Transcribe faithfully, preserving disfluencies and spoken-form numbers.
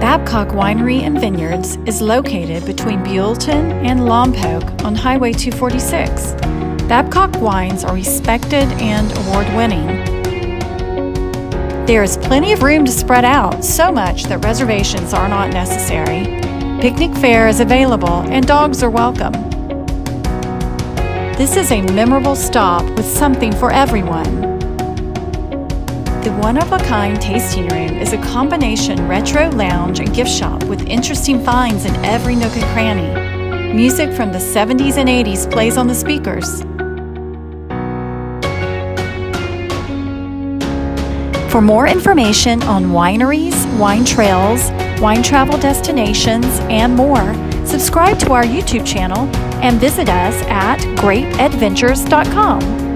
Babcock Winery and Vineyards is located between Buellton and Lompoc on Highway two forty-six. Babcock wines are respected and award-winning. There is plenty of room to spread out, so much that reservations are not necessary. Picnic fare is available and dogs are welcome. This is a memorable stop with something for everyone. The one-of-a-kind tasting room is a combination retro lounge and gift shop with interesting finds in every nook and cranny. Music from the seventies and eighties plays on the speakers. For more information on wineries, wine trails, wine travel destinations, and more, subscribe to our YouTube channel and visit us at Grape Adventures dot com.